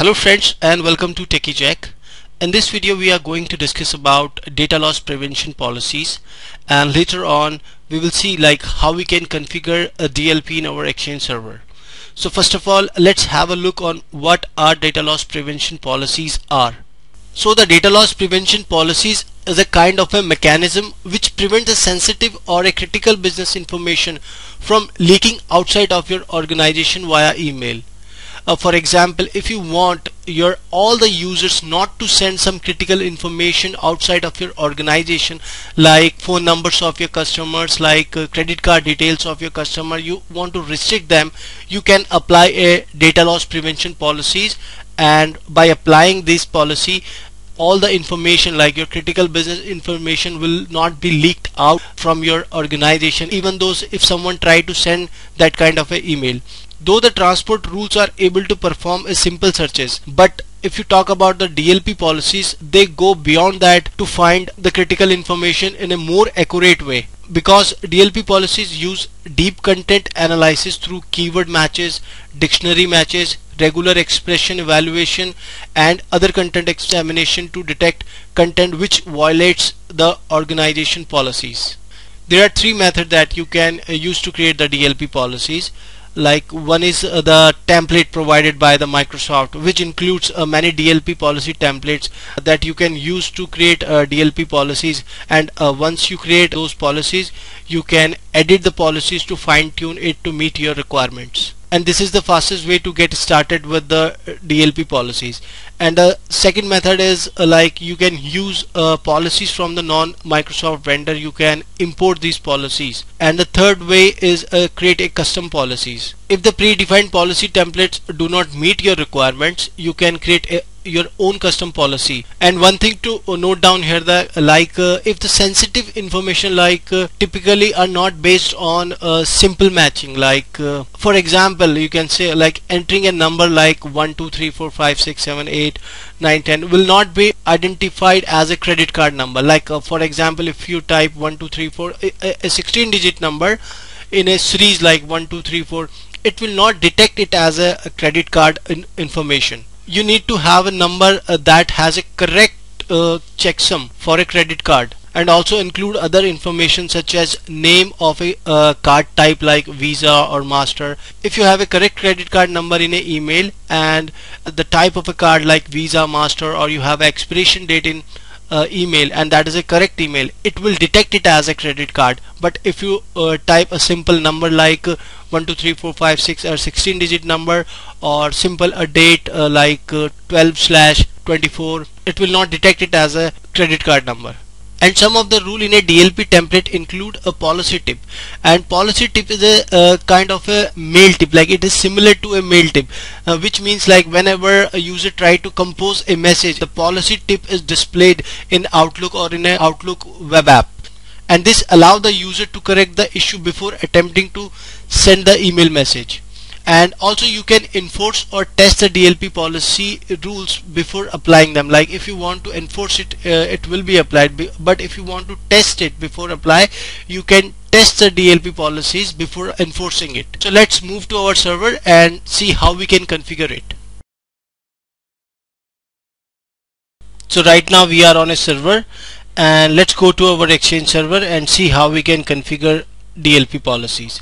Hello friends and welcome to Techie Jack. In this video we are going to discuss about data loss prevention policies, and later on we will see like how we can configure a DLP in our Exchange server. So first of all, let's have a look on what our data loss prevention policies are. So the data loss prevention policies is a kind of a mechanism which prevents a sensitive or a critical business information from leaking outside of your organization via email. For example, if you want all the users not to send some critical information outside of your organization, like phone numbers of your customers, like credit card details of your customer, you want to restrict them, you can apply a data loss prevention policies, and by applying this policy all the information like your critical business information will not be leaked out from your organization, even though if someone tried to send that kind of an email. Though the transport rules are able to perform a simple searches, but if you talk about the DLP policies, they go beyond that to find the critical information in a more accurate way, because DLP policies use deep content analysis through keyword matches, dictionary matches, regular expression evaluation and other content examination to detect content which violates the organization policies. There are three methods that you can use to create the DLP policies. Like one is the template provided by the Microsoft, which includes many DLP policy templates that you can use to create DLP policies, and once you create those policies you can edit the policies to fine-tune it to meet your requirements. And this is the fastest way to get started with the DLP policies. And the second method is like you can use policies from the non-Microsoft vendor, you can import these policies. And the third way is create a custom policies. If the predefined policy templates do not meet your requirements, you can create your own custom policy. And one thing to note down here, that like if the sensitive information like typically are not based on simple matching, like for example you can say like entering a number like 1 2 3 4 5 6 7 8 9 10 will not be identified as a credit card number. Like for example, if you type 1234 a 16-digit number in a series like 1234, it will not detect it as a credit card information. You need to have a number that has a correct checksum for a credit card, and also include other information such as name of a card type like Visa or Master. If you have a correct credit card number in an email and the type of a card like Visa, Master, or you have expiration date in email and that is a correct email, it will detect it as a credit card. But if you type a simple number like 1 2 3 4 5 6 or 16-digit number, or simple a date like 12/24, it will not detect it as a credit card number. And some of the rule in a DLP template include a policy tip, and policy tip is a kind of a mail tip, like it is similar to a mail tip, which means like whenever a user try to compose a message, the policy tip is displayed in Outlook or in an Outlook web app, and this allows the user to correct the issue before attempting to send the email message. And also you can enforce or test the DLP policy rules before applying them. Like if you want to enforce it, it will be applied, but if you want to test it before apply, you can test the DLP policies before enforcing it. So let's move to our server and see how we can configure it. So right now we are on a server, and let's go to our Exchange server and see how we can configure DLP policies.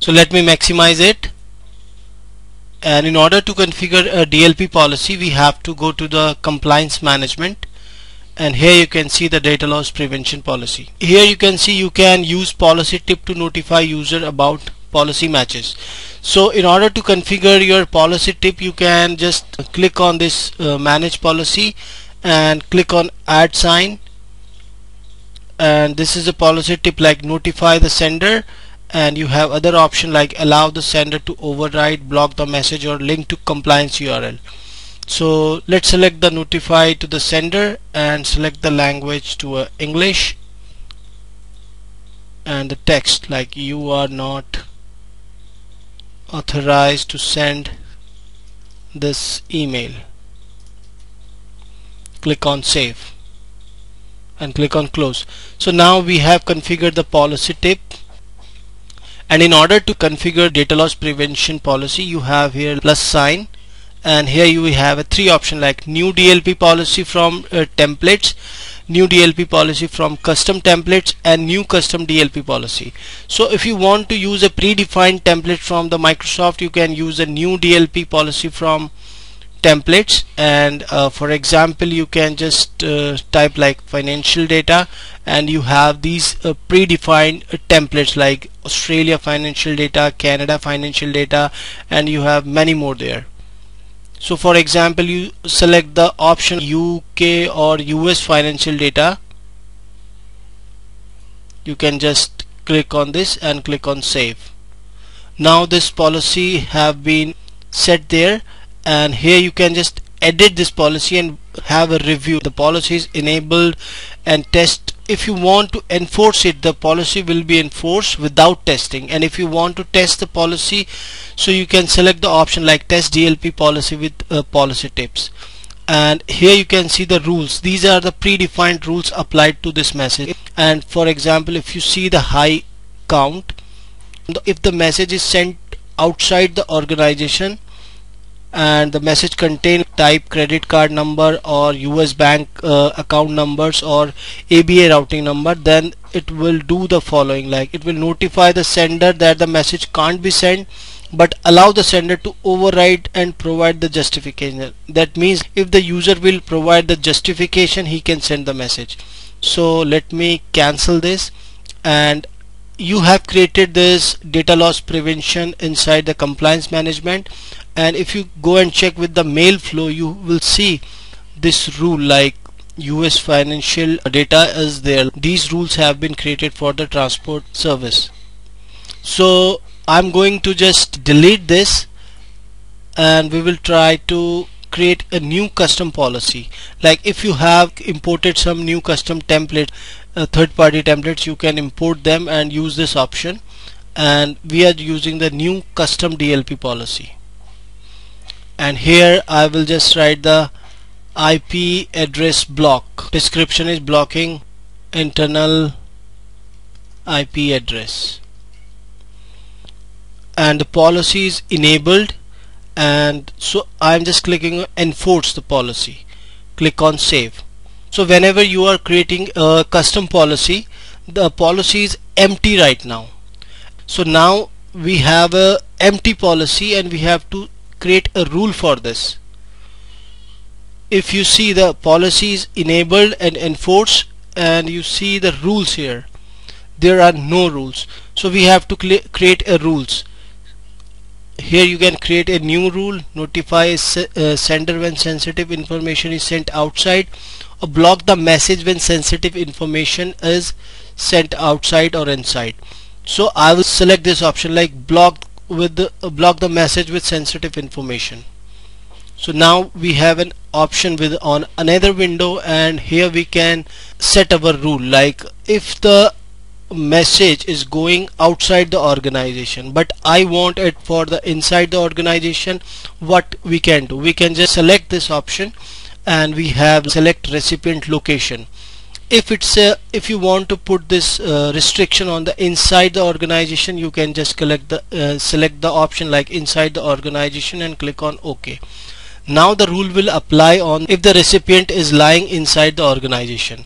So let me maximize it. And in order to configure a DLP policy, we have to go to the compliance management, and here you can see the data loss prevention policy. Here you can see you can use policy tip to notify user about policy matches. So in order to configure your policy tip, you can just click on this manage policy and click on add sign, and this is a policy tip like notify the sender, and you have other option like allow the sender to override, block the message, or link to compliance URL. So let's select the notify to the sender and select the language to English, and the text like you are not authorized to send this email. Click on save and click on close. So now we have configured the policy tip. And in order to configure data loss prevention policy, you have here plus sign, and here you have a three option like new DLP policy from templates, new DLP policy from custom templates, and new custom DLP policy. So if you want to use a predefined template from the Microsoft, you can use a new DLP policy from templates, and for example you can just type like financial data, and you have these predefined templates like Australia financial data, Canada financial data, and you have many more there. So for example, you select the option UK or US financial data. You can just click on this and click on save. Now this policy have been set there, and here you can just edit this policy and have a review. The policy is enabled and test. If you want to enforce it, the policy will be enforced without testing, and if you want to test the policy, so you can select the option like test DLP policy with policy tips, and here you can see the rules. These are the predefined rules applied to this message, and for example if you see the high count, if the message is sent outside the organization and the message contains type credit card number or US bank account numbers or ABA routing number, then it will do the following, like it will notify the sender that the message can't be sent but allow the sender to override and provide the justification. That means if the user will provide the justification, he can send the message. So let me cancel this, and you have created this data loss prevention inside the compliance management. And if you go and check with the mail flow, you will see this rule like US financial data is there. These rules have been created for the transport service. So I'm going to just delete this, and we will try to create a new custom policy. Like if you have imported some new custom template, third-party templates, you can import them and use this option, and we are using the new custom DLP policy. And here I will just write the IP address block. Description is blocking internal IP address, and the policy is enabled, and so I'm just clicking enforce the policy. Click on save. So whenever you are creating a custom policy, the policy is empty right now. So now we have a empty policy, and we have to create a rule for this. If you see the policy is enabled and enforced, and you see the rules here, there are no rules. So we have to create a rules. Here you can create a new rule, notify sender when sensitive information is sent outside, or block the message when sensitive information is sent outside or inside. So I will select this option like block the message with sensitive information. So now we have an option with on another window, and here we can set our rule like if the message is going outside the organization but I want it for the inside the organization, what we can do, we can just select this option, and we have select recipient location. If it's a, if you want to put this restriction on the inside the organization, you can just select the option like inside the organization and click on OK. Now the rule will apply on if the recipient is lying inside the organization.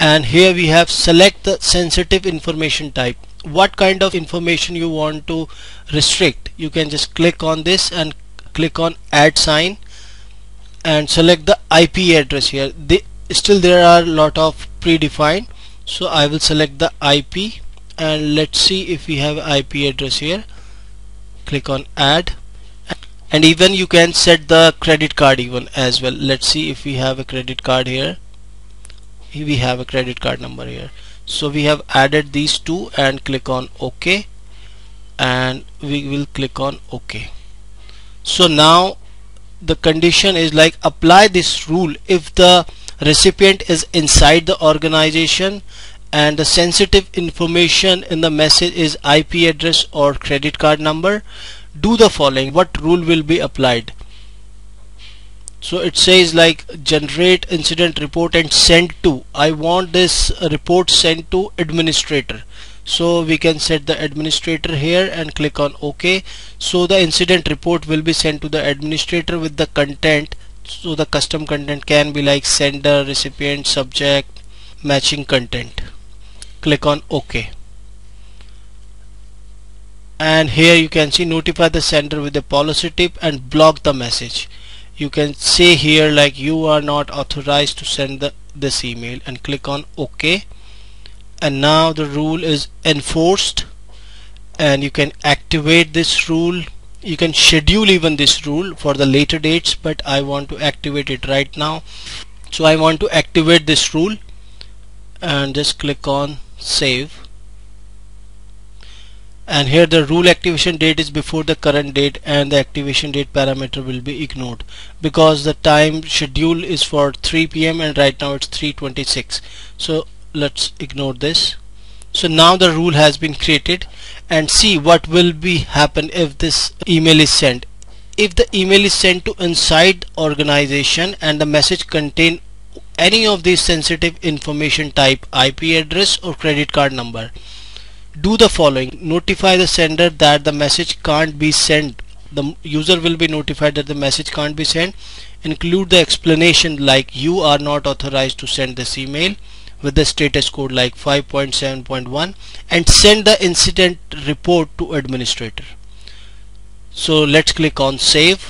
And here we have select the sensitive information type. What kind of information you want to restrict? You can just click on this and click on add sign and select the IP address here. Still there are a lot of predefined, so I will select the IP, and let's see if we have IP address here. Click on add, and even you can set the credit card even as well. Let's see if we have a credit card here. We have a credit card number here, so we have added these two and click on OK, and we will click on OK. So now the condition is like apply this rule if the recipient is inside the organization and the sensitive information in the message is IP address or credit card number. Do the following, what rule will be applied? So it says like generate incident report and send to. I want this report sent to administrator, So we can set the administrator here and click on OK. So the incident report will be sent to the administrator with the content. So the custom content can be like sender, recipient, subject, matching content. Click on OK. And here you can see notify the sender with a policy tip and block the message. You can say here like you are not authorized to send this email, and click on OK. And now the rule is enforced, and you can activate this rule. You can schedule even this rule for the later dates, but I want to activate it right now. So I want to activate this rule and just click on save. And here the rule activation date is before the current date, and the activation date parameter will be ignored because the time schedule is for 3 PM and right now it's 3:26. So let's ignore this. So now the rule has been created, and see what will be happen if this email is sent. If the email is sent to inside organization and the message contain any of these sensitive information type IP address or credit card number, do the following. Notify the sender that the message can't be sent. The user will be notified that the message can't be sent. Include the explanation like you are not authorized to send this email with the status code like 5.7.1, and send the incident report to administrator. So let's click on save,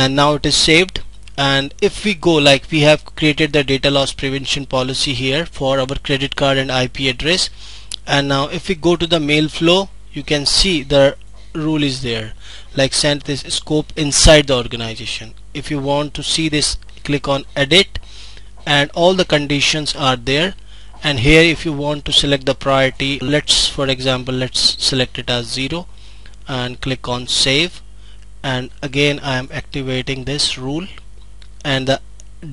and now it is saved. And if we go, like we have created the data loss prevention policy here for our credit card and IP address, and now if we go to the mail flow, you can see the rule is there like send this scope inside the organization. If you want to see this, click on edit, and all the conditions are there. And here if you want to select the priority, let's, for example, let's select it as 0 and click on save. And again I am activating this rule, and the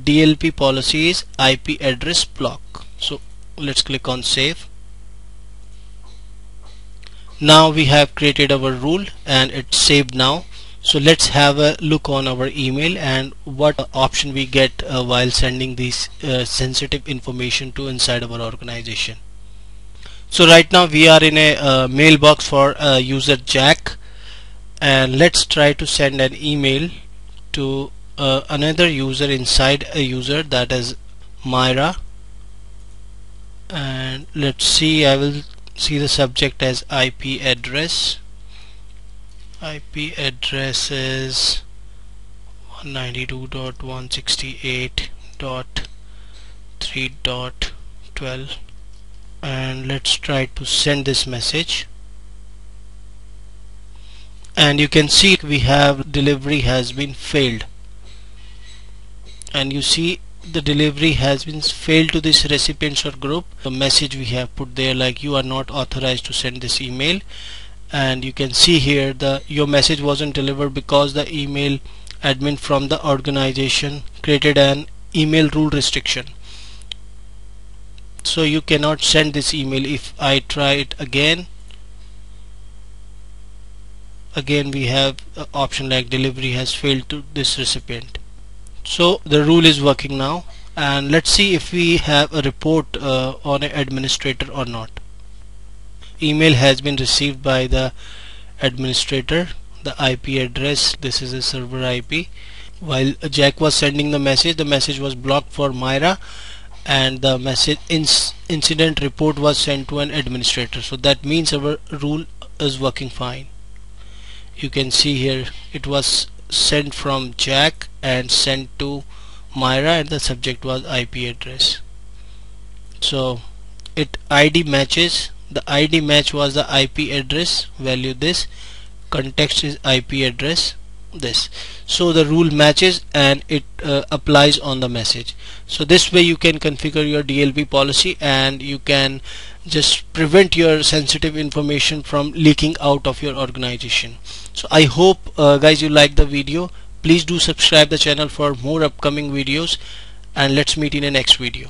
DLP policy is IP address block. So let's click on save. Now we have created our rule and it's saved now. So let's have a look on our email and what option we get while sending these sensitive information to inside our organization. So right now we are in a mailbox for user Jack, and let's try to send an email to another user inside a user, that is Myra. And let's see, I will see the subject as IP address. IP address is 192.168.3.12, and let's try to send this message. And you can see we have delivery has been failed. And you see the delivery has been failed to this recipients or group. The message we have put there like you are not authorized to send this email, and you can see here the your message wasn't delivered because the email admin from the organization created an email rule restriction. So you cannot send this email. If I try it again, we have an option like delivery has failed to this recipient. So the rule is working now, and let's see if we have a report on an administrator or not. Email has been received by the administrator. The IP address, this is a server IP. While Jack was sending the message was blocked for Myra, and the message incident report was sent to an administrator. So that means our rule is working fine. You can see here it was sent from Jack and sent to Myra, and the subject was IP address. So it ID matches. The ID match was the IP address value this, context is IP address this. So the rule matches, and it applies on the message. So this way you can configure your DLP policy, and you can just prevent your sensitive information from leaking out of your organization. So I hope guys you like the video. Please do subscribe the channel for more upcoming videos, and let's meet in the next video.